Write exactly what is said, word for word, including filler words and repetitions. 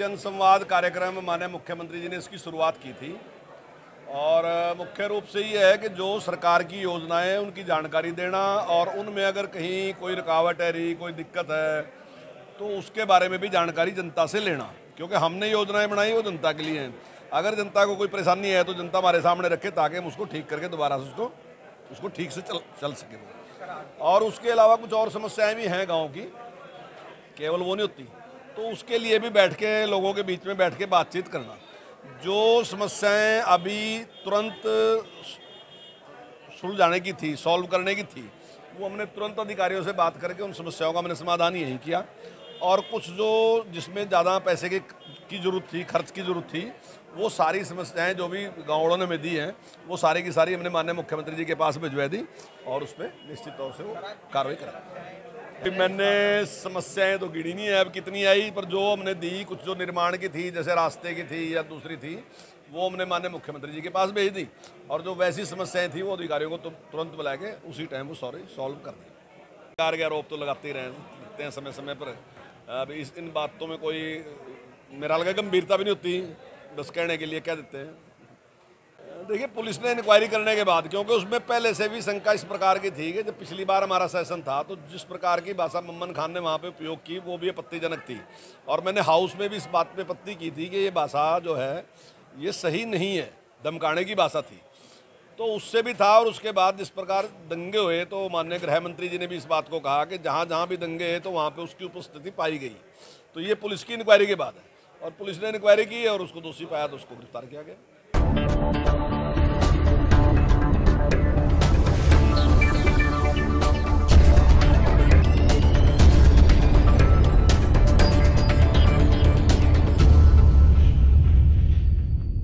जनसंवाद कार्यक्रम में माननीय मुख्यमंत्री जी ने इसकी शुरुआत की थी और मुख्य रूप से ये है कि जो सरकार की योजनाएं उनकी जानकारी देना और उनमें अगर कहीं कोई रुकावट है रही कोई दिक्कत है तो उसके बारे में भी जानकारी जनता से लेना, क्योंकि हमने योजनाएं बनाई वो जनता के लिए हैं। अगर जनता को कोई परेशानी है तो जनता हमारे सामने रखे ताकि हम उसको ठीक करके दोबारा से उसको उसको ठीक से चल चल सके। और उसके अलावा कुछ और समस्याएँ भी हैं गाँव की, केवल वो नहीं होती, तो उसके लिए भी बैठ के लोगों के बीच में बैठ के बातचीत करना। जो समस्याएं अभी तुरंत सुलझाने की थी, सॉल्व करने की थी, वो हमने तुरंत अधिकारियों से बात करके उन समस्याओं का मैंने समाधान यही किया। और कुछ जो जिसमें ज़्यादा पैसे की की ज़रूरत थी, खर्च की ज़रूरत थी, वो सारी समस्याएं जो भी गाँव वालों ने हमें दी हैं वो सारी की सारी हमने माननीय मुख्यमंत्री जी के पास भिजवा दी और उस पर निश्चित तौर से वो कार्रवाई करा। मैंने समस्याएं तो गिनी नहीं है अब कितनी आई, पर जो हमने दी कुछ जो निर्माण की थी जैसे रास्ते की थी या दूसरी थी वो हमने माननीय मुख्यमंत्री जी के पास भेज दी और जो वैसी समस्याएं थी वो अधिकारियों को तो तुरंत बुला के उसी टाइम वो सॉरी सॉल्व कर दी। सरकार के आरोप तो लगाते ही रहते हैं समय समय पर, अब इस इन बातों में कोई मेरा लगा गंभीरता भी नहीं होती, बस कहने के लिए कह देते हैं। देखिए पुलिस ने इंक्वायरी करने के बाद, क्योंकि उसमें पहले से भी शंका इस प्रकार की थी कि जब पिछली बार हमारा सेशन था तो जिस प्रकार की भाषा ममन खान ने वहाँ पे उपयोग की वो भी आपत्तिजनक थी और मैंने हाउस में भी इस बात पे आपत्ति की थी कि ये भाषा जो है ये सही नहीं है, धमकाने की भाषा थी, तो उससे भी था। और उसके बाद जिस प्रकार दंगे हुए तो माननीय गृह मंत्री जी ने भी इस बात को कहा कि जहाँ जहाँ भी दंगे हैं तो वहाँ पर उसकी उपस्थिति पाई गई, तो ये पुलिस की इंक्वायरी के बाद है और पुलिस ने इंक्वायरी की और उसको दोषी पाया तो उसको गिरफ्तार किया गया।